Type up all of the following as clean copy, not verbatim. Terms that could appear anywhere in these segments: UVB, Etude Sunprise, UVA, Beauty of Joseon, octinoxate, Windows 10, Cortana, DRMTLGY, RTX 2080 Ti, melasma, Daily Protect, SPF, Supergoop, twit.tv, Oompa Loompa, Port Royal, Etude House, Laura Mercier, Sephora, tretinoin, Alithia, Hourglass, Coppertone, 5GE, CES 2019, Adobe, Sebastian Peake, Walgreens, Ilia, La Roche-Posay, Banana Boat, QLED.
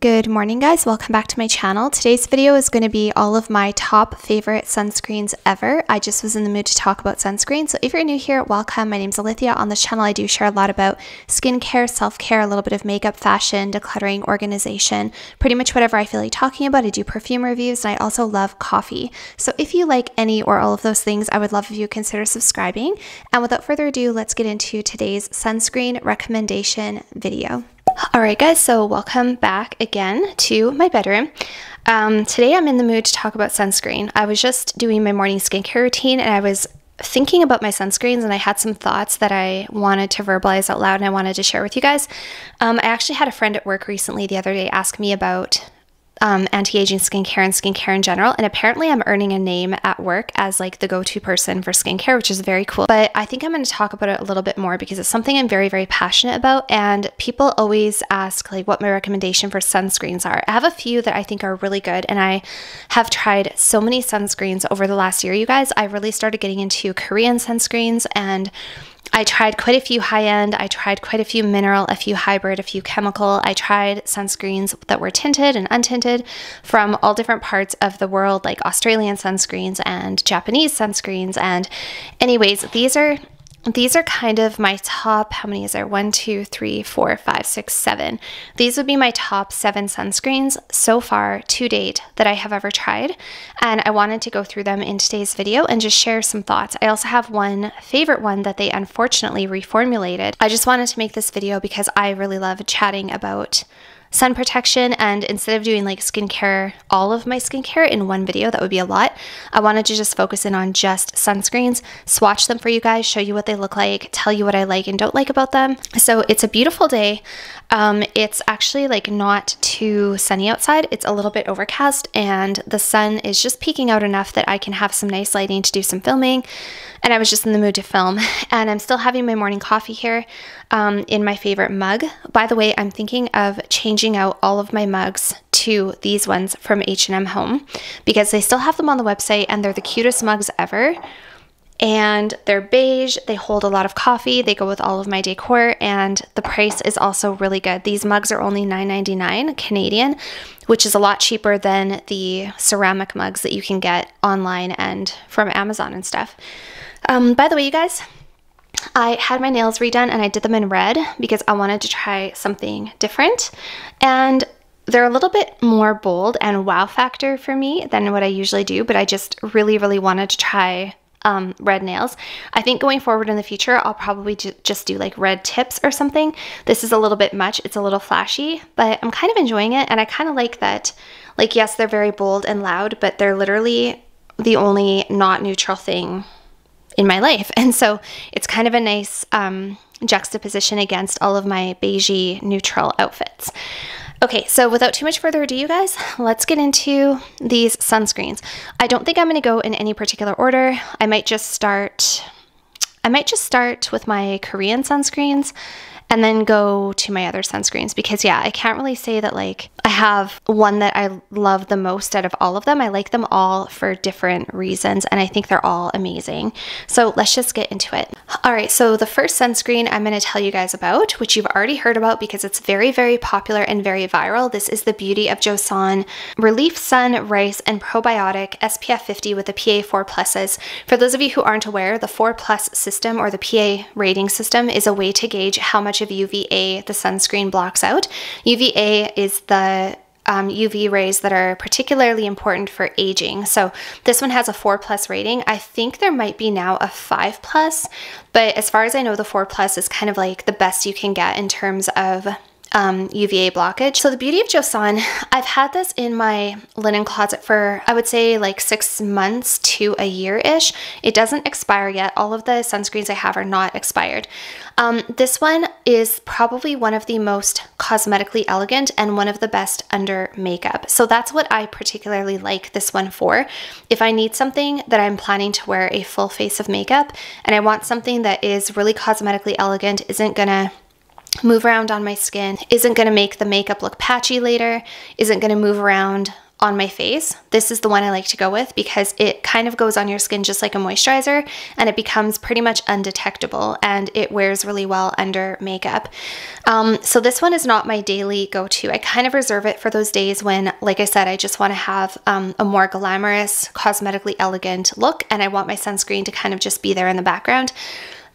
Good morning, guys. Welcome back to my channel. Today's video is going to be all of my top favorite sunscreens ever. I just was in the mood to talk about sunscreen. So if you're new here, welcome. My name's Alithia. On this channel, I do share a lot about skincare, self-care, a little bit of makeup, fashion, decluttering, organization, pretty much whatever I feel like talking about. I do perfume reviews and I also love coffee. So if you like any or all of those things, I would love if you consider subscribing. And without further ado, let's get into today's sunscreen recommendation video. Alright guys, so welcome back again to my bedroom. Today I'm in the mood to talk about sunscreen. I was just doing my morning skincare routine and I was thinking about my sunscreens and I had some thoughts that I wanted to verbalize out loud and I wanted to share with you guys. I actually had a friend at work recently the other day ask me about anti-aging skincare and skincare in general, and apparently I'm earning a name at work as like the go-to person for skincare, which is very cool. But I think I'm going to talk about it a little bit more because it's something I'm very, very passionate about, and people always ask like what my recommendation for sunscreens are. I have a few that I think are really good, and I have tried so many sunscreens over the last year, you guys. I really started getting into Korean sunscreens, and I tried quite a few high-end, I tried quite a few mineral, a few hybrid, a few chemical. I tried sunscreens that were tinted and untinted from all different parts of the world, like Australian sunscreens and Japanese sunscreens. And anyways, these are kind of my top, how many is there? 1, 2, 3, 4, 5, 6, 7. These would be my top 7 sunscreens so far to date that I have ever tried. And I wanted to go through them in today's video and just share some thoughts. I also have one favorite one that they unfortunately reformulated. I just wanted to make this video because I really love chatting about sun protection, and instead of doing like skincare, all of my skincare in one video, that would be a lot. I wanted to just focus in on just sunscreens, swatch them for you guys, show you what they look like, tell you what I like and don't like about them. So it's a beautiful day. It's actually like not too sunny outside. It's a little bit overcast and the sun is just peeking out enough that I can have some nice lighting to do some filming. And I was just in the mood to film, and I'm still having my morning coffee here in my favorite mug. By the way, I'm thinking of changing out all of my mugs to these ones from H&M Home because they still have them on the website and they're the cutest mugs ever. And they're beige, they hold a lot of coffee, they go with all of my decor, and the price is also really good. These mugs are only $9.99 Canadian, which is a lot cheaper than the ceramic mugs that you can get online and from Amazon and stuff. By the way, you guys, I had my nails redone and I did them in red because I wanted to try something different, and they're a little bit more bold and wow factor for me than what I usually do, but I just really, really wanted to try red nails. I think going forward in the future, I'll probably just do like red tips or something. This is a little bit much. It's a little flashy, but I'm kind of enjoying it. And I kind of like that, like, yes, they're very bold and loud, but they're literally the only not neutral thing in my life. And so it's kind of a nice juxtaposition against all of my beigey neutral outfits. Okay, so without too much further ado, you guys, let's get into these sunscreens. I don't think I'm gonna go in any particular order. I might just start with my Korean sunscreens and then go to my other sunscreens because, yeah, I can't really say that, like, I have one that I love the most out of all of them. I like them all for different reasons, and I think they're all amazing. So let's just get into it. All right, so the first sunscreen I'm gonna tell you guys about, which you've already heard about because it's very, very popular and very viral. This is the Beauty of Joseon Relief Sun, Rice, and Probiotic SPF 50 with the PA++. For those of you who aren't aware, the 4+ system or the PA rating system is a way to gauge how much of UVA the sunscreen blocks out. UVA is the UV rays that are particularly important for aging. So this one has a 4+ rating. I think there might be now a 5+, but as far as I know, the 4+ is kind of like the best you can get in terms of UVA blockage. So the Beauty of Joseon, I've had this in my linen closet for, I would say, like 6 months to a year-ish. It doesn't expire yet. All of the sunscreens I have are not expired. This one is probably one of the most cosmetically elegant and one of the best under makeup. So that's what I particularly like this one for. If I need something that I'm planning to wear a full face of makeup and I want something that is really cosmetically elegant, isn't gonna move around on my skin, isn't going to make the makeup look patchy later, isn't going to move around on my face. This is the one I like to go with because it kind of goes on your skin just like a moisturizer, and it becomes pretty much undetectable, and it wears really well under makeup. So this one is not my daily go-to. I kind of reserve it for those days when, like I said, I just want to have a more glamorous, cosmetically elegant look, and I want my sunscreen to kind of just be there in the background.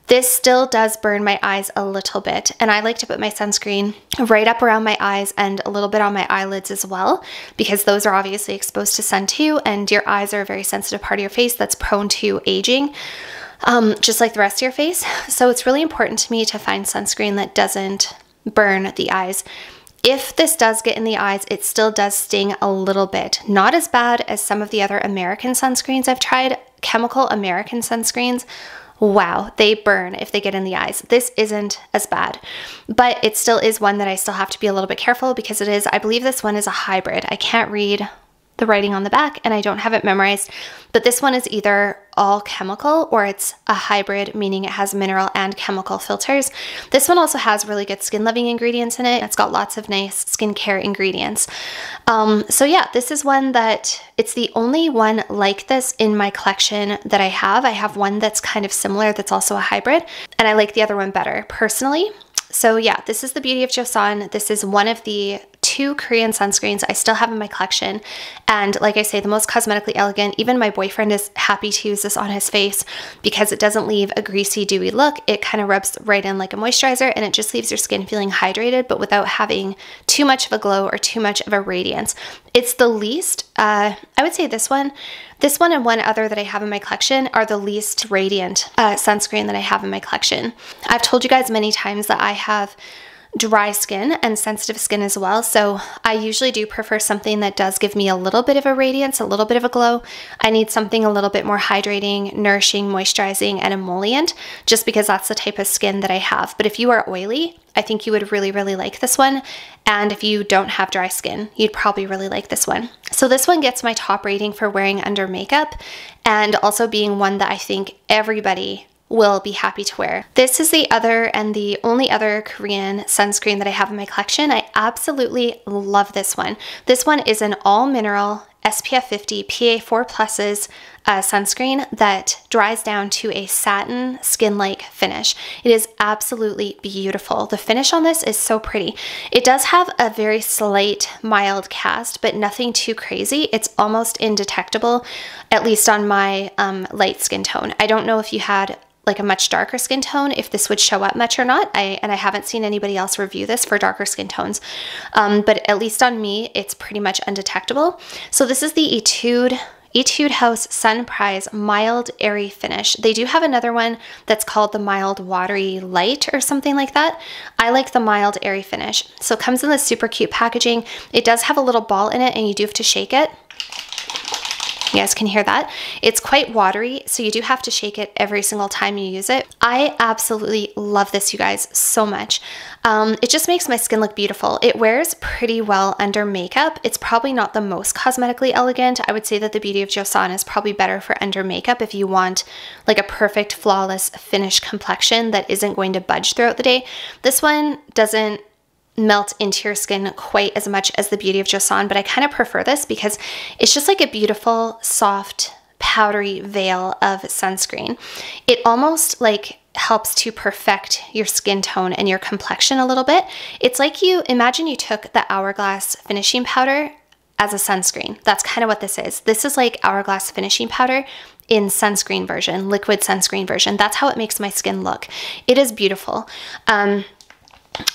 This still does burn my eyes a little bit, and I like to put my sunscreen right up around my eyes and a little bit on my eyelids as well, because those are obviously exposed to sun too, and your eyes are a very sensitive part of your face that's prone to aging, just like the rest of your face. So it's really important to me to find sunscreen that doesn't burn the eyes. If this does get in the eyes, it still does sting a little bit. Not as bad as some of the other American sunscreens I've tried. Chemical American sunscreens, wow, they burn if they get in the eyes. This isn't as bad, but it still is one that I still have to be a little bit careful because it is, I believe this one is a hybrid. I can't read the writing on the back and I don't have it memorized, but this one is either all chemical or it's a hybrid, meaning it has mineral and chemical filters. This one also has really good skin loving ingredients in it. It's got lots of nice skincare ingredients. So yeah, this is one that, it's the only one like this in my collection that I have. I have one that's kind of similar that's also a hybrid, and I like the other one better personally. So yeah, this is the Beauty of Joseon. This is one of the two Korean sunscreens I still have in my collection, and like I say, the most cosmetically elegant. Even my boyfriend is happy to use this on his face because it doesn't leave a greasy, dewy look. It kind of rubs right in like a moisturizer, and it just leaves your skin feeling hydrated but without having too much of a glow or too much of a radiance. It's the least, I would say this one and one other that I have in my collection are the least radiant sunscreen that I have in my collection. I've told you guys many times that I have dry skin and sensitive skin as well, so I usually do prefer something that does give me a little bit of a radiance, a little bit of a glow. I need something a little bit more hydrating, nourishing, moisturizing, and emollient, just because that's the type of skin that I have. But if you are oily, I think you would really, really like this one. And if you don't have dry skin, you'd probably really like this one. So this one gets my top rating for wearing under makeup, and also being one that I think everybody will be happy to wear. This is the other and the only other Korean sunscreen that I have in my collection. I absolutely love this one. This one is an all-mineral SPF 50 PA4+'s sunscreen that dries down to a satin skin-like finish. It is absolutely beautiful. The finish on this is so pretty. It does have a very slight mild cast, but nothing too crazy. It's almost indetectable, at least on my light skin tone. I don't know if you had like a much darker skin tone, if this would show up much or not. I haven't seen anybody else review this for darker skin tones, but at least on me, it's pretty much undetectable. So this is the Etude House Sun Prize Mild Airy Finish. They do have another one that's called the Mild Watery Light or something like that. I like the Mild Airy Finish. So it comes in this super cute packaging. It does have a little ball in it, and you do have to shake it. You guys can hear that. It's quite watery, so you do have to shake it every single time you use it. I absolutely love this, you guys, so much. It just makes my skin look beautiful. It wears pretty well under makeup. It's probably not the most cosmetically elegant. I would say that the Beauty of Joseon is probably better for under makeup if you want like a perfect, flawless finish complexion that isn't going to budge throughout the day. This one doesn't melt into your skin quite as much as the Beauty of Joseon, but I kind of prefer this because it's just like a beautiful, soft, powdery veil of sunscreen. It almost like helps to perfect your skin tone and your complexion a little bit. It's like you imagine you took the Hourglass finishing powder as a sunscreen. That's kind of what this is. This is like Hourglass finishing powder in sunscreen version, liquid sunscreen version. That's how it makes my skin look. It is beautiful.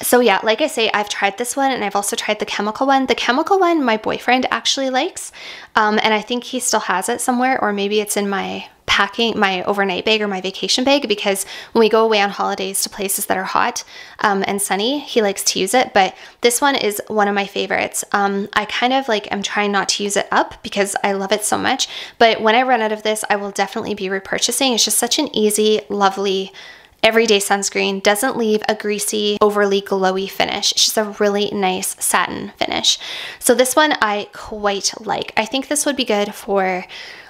So yeah, like I say, I've tried this one, and I've also tried the chemical one. The chemical one my boyfriend actually likes, and I think he still has it somewhere, or maybe it's in my packing, my overnight bag or my vacation bag, because when we go away on holidays to places that are hot and sunny, he likes to use it. But this one is one of my favorites. I kind of like am trying not to use it up because I love it so much, but when I run out of this, I will definitely be repurchasing. It's just such an easy, lovely, everyday sunscreen. Doesn't leave a greasy, overly glowy finish. It's just a really nice satin finish. So this one I quite like. I think this would be good for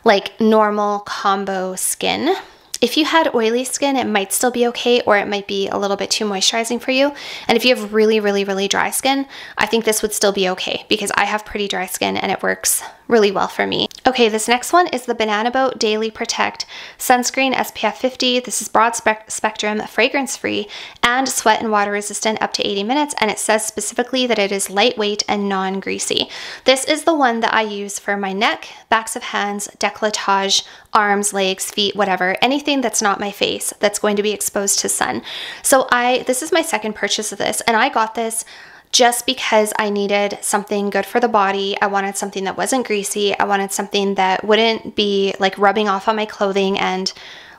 like normal combo skin. If you had oily skin, it might still be okay, or it might be a little bit too moisturizing for you. And if you have really, really, really dry skin, I think this would still be okay because I have pretty dry skin and it works really well for me. Okay, this next one is the Banana Boat Daily Protect Sunscreen SPF 50. This is broad spectrum, fragrance-free, and sweat and water resistant up to 80 minutes. And it says specifically that it is lightweight and non-greasy. This is the one that I use for my neck, backs of hands, décolletage, arms, legs, feet, whatever, anything that's not my face that's going to be exposed to sun. So this is my second purchase of this, and I got this just because I needed something good for the body. I wanted something that wasn't greasy. I wanted something that wouldn't be like rubbing off on my clothing and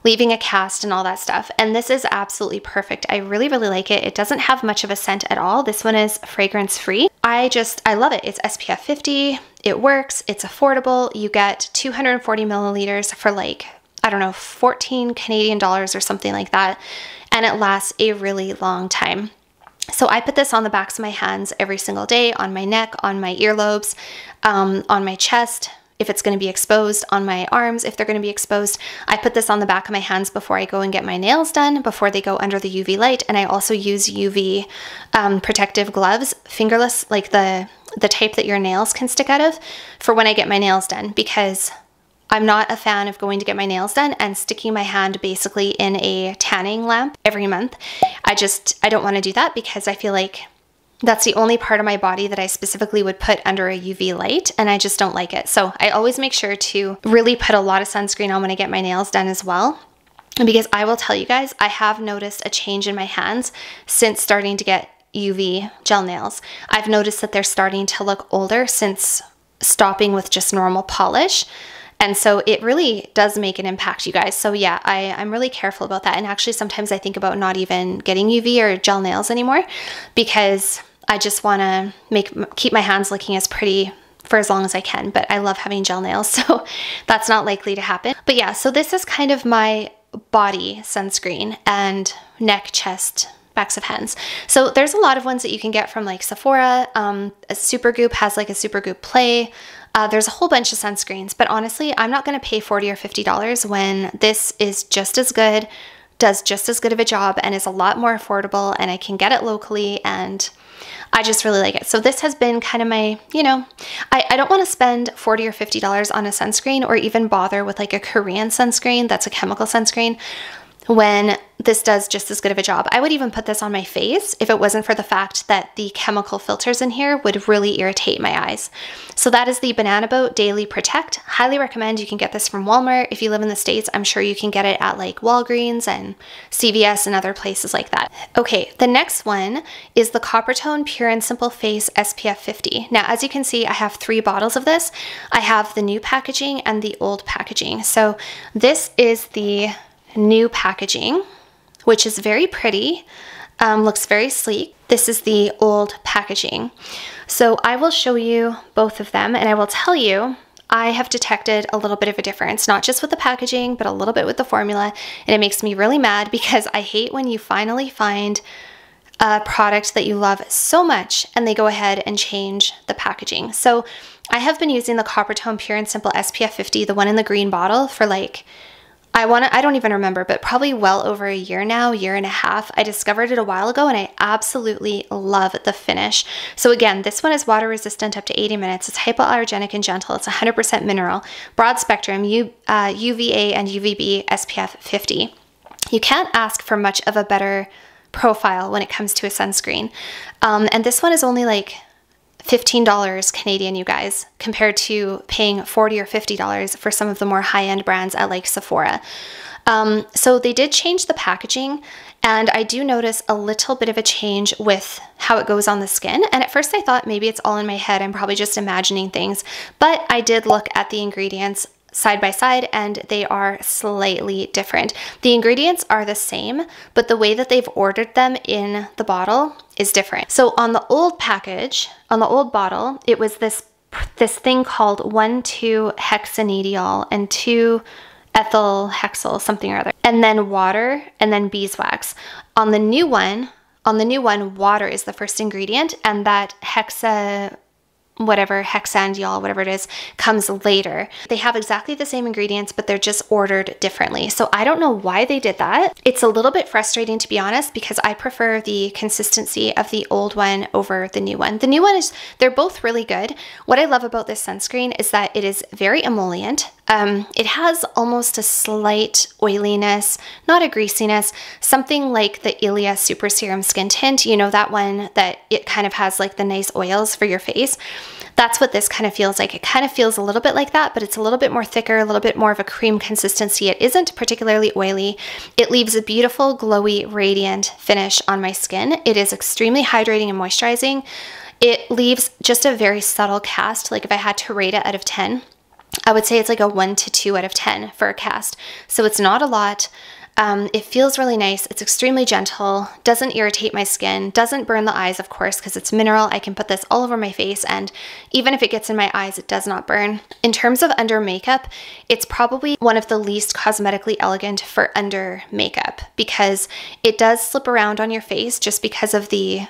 leaving a cast and all that stuff. And this is absolutely perfect. I really, really like it. It doesn't have much of a scent at all. This one is fragrance free. I love it. It's SPF 50. It works. It's affordable. You get 240 milliliters for like, I don't know, 14 Canadian dollars or something like that. And it lasts a really long time. So I put this on the backs of my hands every single day, on my neck, on my earlobes, on my chest, if it's going to be exposed, on my arms, if they're going to be exposed. I put this on the back of my hands before I go and get my nails done, before they go under the UV light. And I also use UV protective gloves, fingerless, like the type that your nails can stick out of, for when I get my nails done, because I'm not a fan of going to get my nails done and sticking my hand basically in a tanning lamp every month. I don't want to do that because I feel like that's the only part of my body that I specifically would put under a UV light, and I just don't like it. So I always make sure to really put a lot of sunscreen on when I get my nails done as well, because I will tell you guys, I have noticed a change in my hands since starting to get UV gel nails. I've noticed that they're starting to look older since stopping with just normal polish. And so it really does make an impact, you guys. So yeah, I'm really careful about that. And actually sometimes I think about not even getting UV or gel nails anymore, because I just want to keep my hands looking as pretty for as long as I can. But I love having gel nails, so that's not likely to happen. But yeah, so this is kind of my body sunscreen, and neck, chest, backs of hands. So there's a lot of ones that you can get from like Sephora. Supergoop has like a Supergoop Play. There's a whole bunch of sunscreens, but honestly, I'm not going to pay $40 or $50 when this is just as good, does just as good of a job, and is a lot more affordable, and I can get it locally, and I just really like it. So this has been kind of my, you know, I don't want to spend $40 or $50 on a sunscreen, or even bother with like a Korean sunscreen that's a chemical sunscreen, when this does just as good of a job. I would even put this on my face if it wasn't for the fact that the chemical filters in here would really irritate my eyes. So that is the Banana Boat Daily Protect. Highly recommend. You can get this from Walmart. If you live in the States, I'm sure you can get it at like Walgreens and CVS and other places like that. Okay, the next one is the Coppertone Pure and Simple Face SPF 50. Now, as you can see, I have three bottles of this. I have the new packaging and the old packaging. So this is the new packaging, which is very pretty, looks very sleek. This is the old packaging. So I will show you both of them, and I will tell you, I have detected a little bit of a difference, not just with the packaging, but a little bit with the formula. And it makes me really mad, because I hate when you finally find a product that you love so much and they go ahead and change the packaging. So I have been using the Coppertone Pure and Simple SPF 50, the one in the green bottle, for like, I don't even remember, but probably well over a year now, year and a half. I discovered it a while ago, and I absolutely love the finish. So again, this one is water resistant up to 80 minutes. It's hypoallergenic and gentle. It's 100% mineral, broad spectrum, UVA and UVB SPF 50. You can't ask for much of a better profile when it comes to a sunscreen. And this one is only like $15 Canadian, you guys, compared to paying $40 or $50 for some of the more high-end brands at like Sephora. So they did change the packaging, and I do notice a little bit of a change with how it goes on the skin. And at first I thought maybe it's all in my head, I'm probably just imagining things, but I did look at the ingredients side by side, and they are slightly different. The ingredients are the same, but the way that they've ordered them in the bottle is different. So on the old package, on the old bottle, it was this thing called 1,2-hexanediol and 2-ethylhexyl something or other, and then water, and then beeswax. On the new one, water is the first ingredient, and that hexa whatever hexandiol, whatever it is, comes later. They have exactly the same ingredients, but they're just ordered differently. So I don't know why they did that. It's a little bit frustrating, to be honest, because I prefer the consistency of the old one over the new one. The new one is, they're both really good. What I love about this sunscreen is that it is very emollient. It has almost a slight oiliness, not a greasiness, something like the Ilia Super Serum Skin Tint, you know, that one that it kind of has like the nice oils for your face. That's what this kind of feels like. It kind of feels a little bit like that, but it's a little bit more thicker, a little bit more of a cream consistency. It isn't particularly oily. It leaves a beautiful, glowy, radiant finish on my skin. It is extremely hydrating and moisturizing. It leaves just a very subtle cast. Like if I had to rate it out of 10, I would say it's like a 1 to 2 out of 10 for a cast. So it's not a lot. It feels really nice. It's extremely gentle, doesn't irritate my skin, doesn't burn the eyes, of course, because it's mineral. I can put this all over my face, and even if it gets in my eyes, it does not burn. In terms of under makeup, it's probably one of the least cosmetically elegant for under makeup because it does slip around on your face just because of the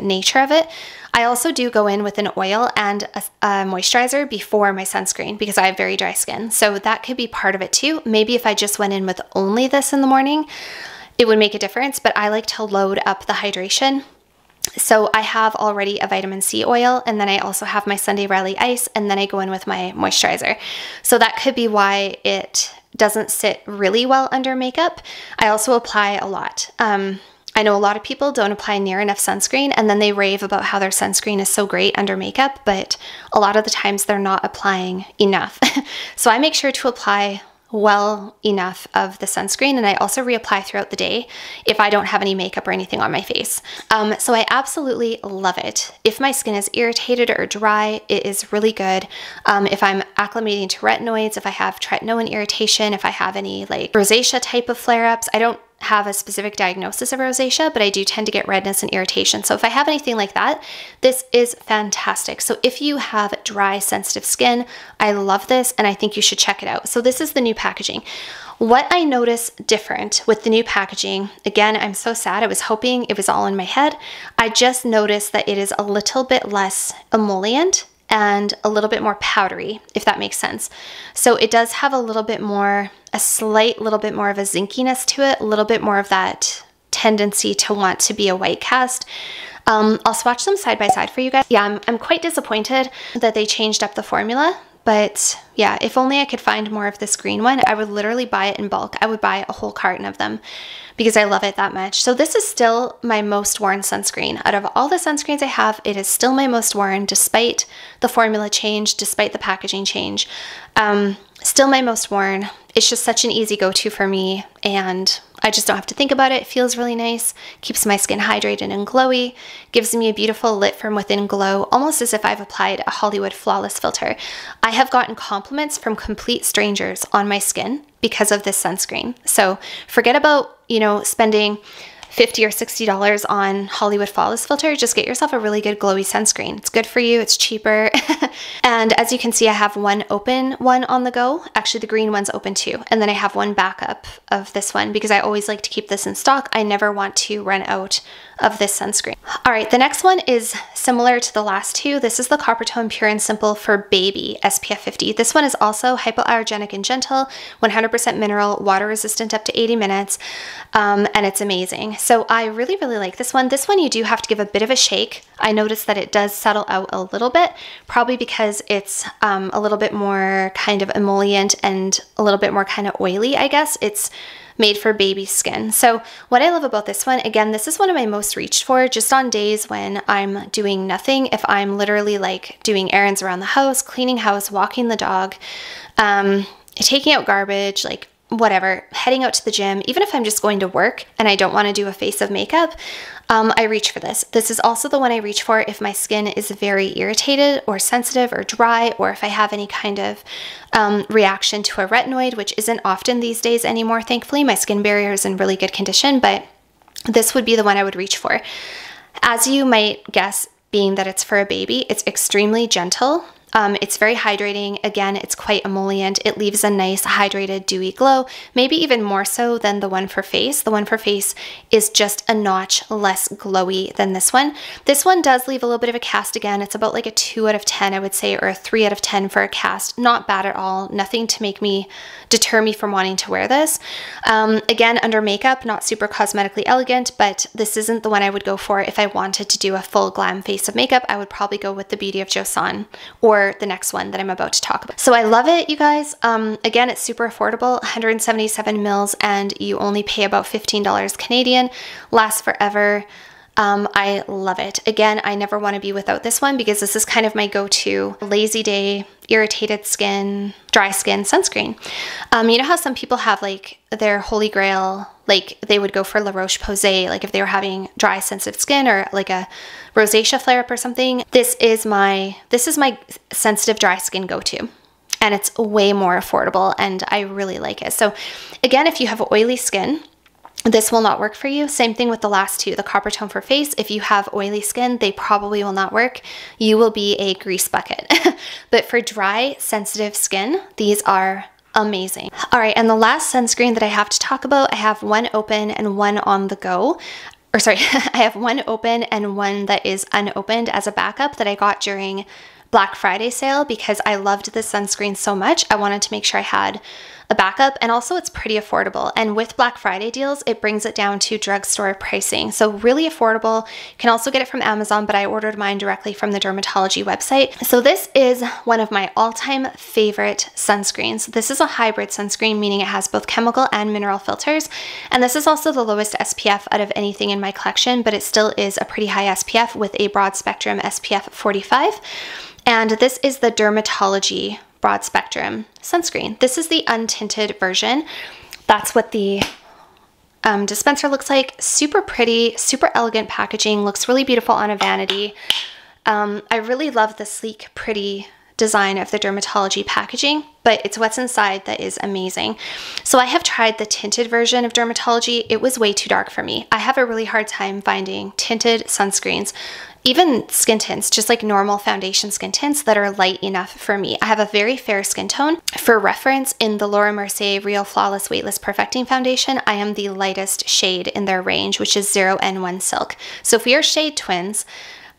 nature of it. I also do go in with an oil and a moisturizer before my sunscreen because I have very dry skin. So that could be part of it too. Maybe if I just went in with only this in the morning, it would make a difference, but I like to load up the hydration. So I have already a vitamin C oil, and then I also have my Sunday Riley Ice, and then I go in with my moisturizer. So that could be why it doesn't sit really well under makeup. I also apply a lot. I know a lot of people don't apply near enough sunscreen, and then they rave about how their sunscreen is so great under makeup, but a lot of the times they're not applying enough. So I make sure to apply well enough of the sunscreen, and I also reapply throughout the day if I don't have any makeup or anything on my face. So I absolutely love it. If my skin is irritated or dry, it is really good. If I'm acclimating to retinoids, if I have tretinoin irritation, if I have any like rosacea type of flare-ups, I don't have a specific diagnosis of rosacea, but I do tend to get redness and irritation. So if I have anything like that, this is fantastic. So if you have dry, sensitive skin, I love this, and I think you should check it out. So this is the new packaging. What I notice different with the new packaging, again, I'm so sad. I was hoping it was all in my head. I just noticed that it is a little bit less emollient and a little bit more powdery, if that makes sense. So it does have a little bit more, a slight little bit more of a zinkiness to it, a little bit more of that tendency to want to be a white cast. I'll swatch them side by side for you guys. Yeah, I'm quite disappointed that they changed up the formula, but yeah, if only I could find more of this green one, I would literally buy it in bulk. I would buy a whole carton of them because I love it that much. So this is still my most worn sunscreen. Out of all the sunscreens I have, it is still my most worn despite the formula change, despite the packaging change. Still my most worn. It's just such an easy go-to for me, and I just don't have to think about it. It feels really nice, keeps my skin hydrated and glowy, gives me a beautiful lit from within glow, almost as if I've applied a Hollywood Flawless filter. I have gotten compliments from complete strangers on my skin because of this sunscreen. So forget about, you know, spending $50 or $60 on Hollywood Flawless filter. Just get yourself a really good glowy sunscreen. It's good for you, it's cheaper. And as you can see, I have one open, one on the go. Actually, the green one's open too. And then I have one backup of this one because I always like to keep this in stock. I never want to run out of this sunscreen. All right, the next one is similar to the last two. This is the Coppertone Pure and Simple for Baby SPF 50. This one is also hypoallergenic and gentle, 100% mineral, water resistant up to 80 minutes, and it's amazing. So I really, really like this one. This one you do have to give a bit of a shake. I noticed that it does settle out a little bit, probably because it's a little bit more kind of emollient and a little bit more kind of oily, I guess. It's made for baby skin. So what I love about this one, again, this is one of my most reached for just on days when I'm doing nothing. If I'm literally like doing errands around the house, cleaning house, walking the dog, taking out garbage, like whatever, heading out to the gym, even if I'm just going to work and I don't want to do a face of makeup, I reach for this. This is also the one I reach for if my skin is very irritated or sensitive or dry, or if I have any kind of reaction to a retinoid, which isn't often these days anymore, thankfully. My skin barrier is in really good condition, but this would be the one I would reach for. As you might guess, being that it's for a baby, it's extremely gentle. It's very hydrating. Again, it's quite emollient. It leaves a nice hydrated, dewy glow, maybe even more so than the one for face. The one for face is just a notch less glowy than this one. This one does leave a little bit of a cast again. It's about like a 2 out of 10, I would say, or a 3 out of 10 for a cast. Not bad at all. Nothing to make me deter me from wanting to wear this. Again, under makeup, not super cosmetically elegant, but this isn't the one I would go for if I wanted to do a full glam face of makeup. I would probably go with the Beauty of Joseon or the next one that I'm about to talk about. So I love it, you guys. Again, it's super affordable, 177 mils, and you only pay about $15 Canadian. Lasts forever. I love it. Again, I never want to be without this one because this is kind of my go-to lazy day, irritated skin, dry skin sunscreen. You know how some people have like their holy grail, like they would go for La Roche-Posay, like if they were having dry sensitive skin or like a rosacea flare-up or something. This is my sensitive dry skin go-to. And it's way more affordable and I really like it. So again, if you have oily skin, this will not work for you. Same thing with the last two, the Coppertone for face. If you have oily skin, they probably will not work. You will be a grease bucket. But for dry, sensitive skin, these are amazing. All right, and the last sunscreen that I have to talk about, I have one open and one on the go. Or sorry, I have one open and one that is unopened as a backup that I got during Black Friday sale because I loved this sunscreen so much. I wanted to make sure I had a backup, and also it's pretty affordable. And with Black Friday deals, it brings it down to drugstore pricing. So really affordable. You can also get it from Amazon, but I ordered mine directly from the DRMTLGY website. So this is one of my all-time favorite sunscreens. This is a hybrid sunscreen, meaning it has both chemical and mineral filters. And this is also the lowest SPF out of anything in my collection, but it still is a pretty high SPF with a broad spectrum SPF 45. And this is the DRMTLGY broad spectrum sunscreen. This is the untinted version. That's what the dispenser looks like. Super pretty, super elegant packaging. Looks really beautiful on a vanity. I really love the sleek, pretty design of the DRMTLGY packaging, but it's what's inside that is amazing. So I have tried the tinted version of DRMTLGY. It was way too dark for me. I have a really hard time finding tinted sunscreens, even skin tints, just like normal foundation skin tints that are light enough for me. I have a very fair skin tone. For reference, in the Laura Mercier Real Flawless Weightless Perfecting Foundation, I am the lightest shade in their range, which is 0 and 1 Silk. So if we are shade twins,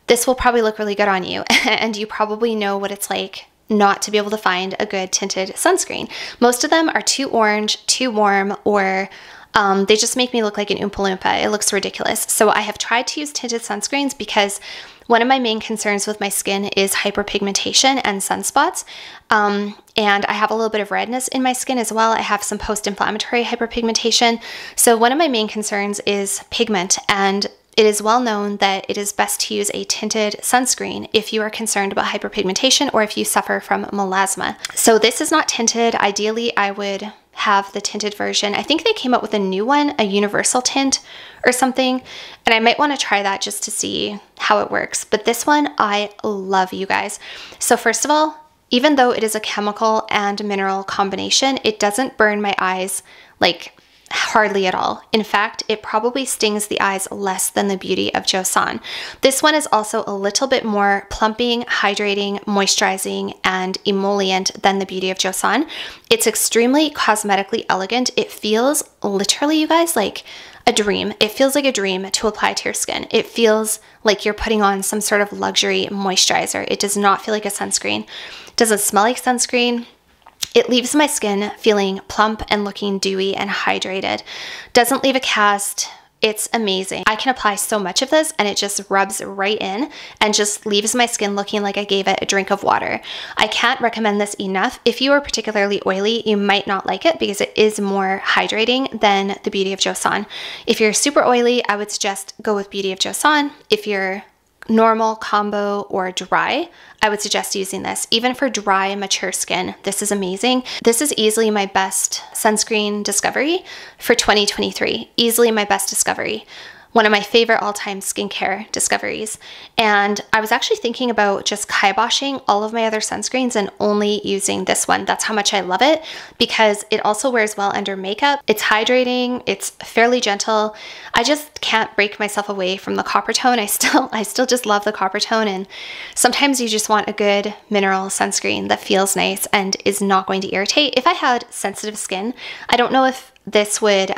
this will probably look really good on you, and you probably know what it's like not to be able to find a good tinted sunscreen. Most of them are too orange, too warm, or they just make me look like an Oompa Loompa. It looks ridiculous. So I have tried to use tinted sunscreens because one of my main concerns with my skin is hyperpigmentation and sunspots. And I have a little bit of redness in my skin as well. I have some post-inflammatory hyperpigmentation. So one of my main concerns is pigment, and it is well known that it is best to use a tinted sunscreen if you are concerned about hyperpigmentation or if you suffer from melasma. So this is not tinted. Ideally, I would have the tinted version. I think they came up with a new one, a universal tint or something, and I might want to try that just to see how it works. But this one, I love, you guys. So first of all, even though it is a chemical and mineral combination, it doesn't burn my eyes like hardly at all. In fact, it probably stings the eyes less than the Beauty of Joseon. This one is also a little bit more plumping, hydrating, moisturizing, and emollient than the Beauty of Joseon. It's extremely cosmetically elegant. It feels literally, you guys, like a dream. It feels like a dream to apply to your skin. It feels like you're putting on some sort of luxury moisturizer. It does not feel like a sunscreen. It doesn't smell like sunscreen. It leaves my skin feeling plump and looking dewy and hydrated. Doesn't leave a cast. It's amazing. I can apply so much of this and it just rubs right in and just leaves my skin looking like I gave it a drink of water. I can't recommend this enough. If you are particularly oily, you might not like it because it is more hydrating than the Beauty of Joseon. If you're super oily, I would suggest go with Beauty of Joseon. If you're normal, combo, or dry, I would suggest using this. Even for dry, mature skin, this is amazing. This is easily my best sunscreen discovery for 2023. Easily my best discovery. one of my favorite all-time skincare discoveries. And I was actually thinking about just kiboshing all of my other sunscreens and only using this one. That's how much I love it, because it also wears well under makeup. It's hydrating, it's fairly gentle. I just can't break myself away from the Coppertone. I still just love the Coppertone, and sometimes you just want a good mineral sunscreen that feels nice and is not going to irritate. If I had sensitive skin, I don't know if this would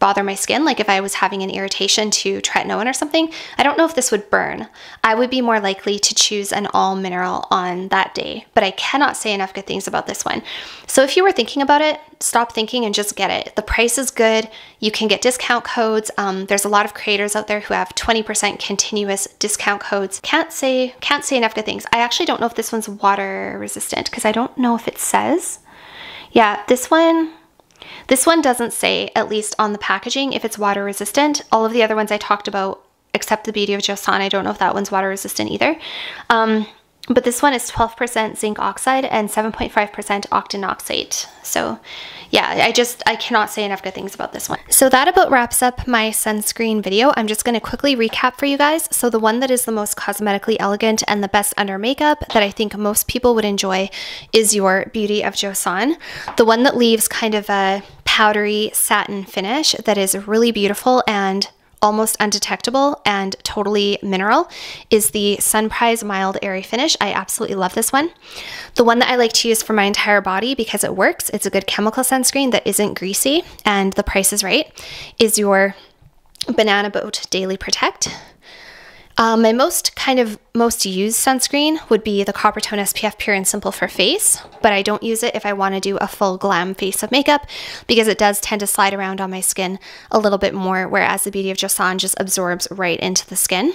bother my skin. Like if I was having an irritation to tretinoin or something, I don't know if this would burn. I would be more likely to choose an all mineral on that day, but I cannot say enough good things about this one. So if you were thinking about it, stop thinking and just get it. The price is good. You can get discount codes. There's a lot of creators out there who have 20% continuous discount codes. Can't say enough good things. I actually don't know if this one's water resistant because I don't know if it says. Yeah, this one doesn't say, at least on the packaging, if it's water resistant. All of the other ones I talked about, except the Beauty of Joseon, I don't know if that one's water resistant either. But this one is 12% zinc oxide and 7.5% octinoxate oxate. So yeah, I cannot say enough good things about this one. So that about wraps up my sunscreen video. I'm just gonna quickly recap for you guys. So the one that is the most cosmetically elegant and the best under makeup that I think most people would enjoy is your Beauty of Joseon. The one that leaves kind of a powdery satin finish that is really beautiful and almost undetectable and totally mineral is the Sunprise Mild Airy Finish. I absolutely love this one. The one that I like to use for my entire body because it works, it's a good chemical sunscreen that isn't greasy and the price is right, is your Banana Boat Daily Protect. My most used sunscreen would be the Coppertone SPF Pure and Simple for face, but I don't use it if I want to do a full glam face of makeup because it does tend to slide around on my skin a little bit more, whereas the Beauty of Joseon just absorbs right into the skin.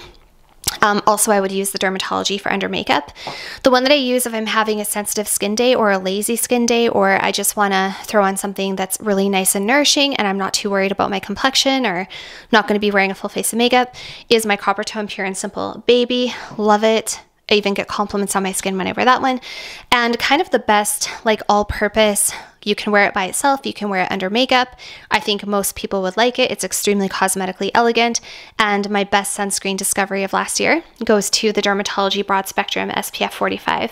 Also, I would use the DRMTLGY for under makeup. The one that I use if I'm having a sensitive skin day or a lazy skin day, or I just want to throw on something that's really nice and nourishing and I'm not too worried about my complexion or not going to be wearing a full face of makeup, is my Coppertone Pure and Simple Baby. Love it. I even get compliments on my skin when I wear that one. And kind of the best, like, all-purpose, you can wear it by itself, you can wear it under makeup. I think most people would like it. It's extremely cosmetically elegant. And my best sunscreen discovery of last year goes to the DRMTLGY Broad Spectrum SPF 45.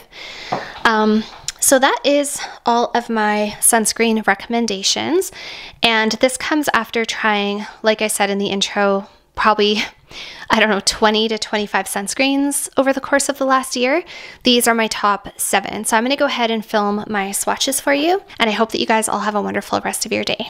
So that is all of my sunscreen recommendations. And this comes after trying, like I said in the intro, probably, I don't know, 20 to 25 sunscreens over the course of the last year. These are my top 7. So I'm going to go ahead and film my swatches for you, and I hope that you guys all have a wonderful rest of your day.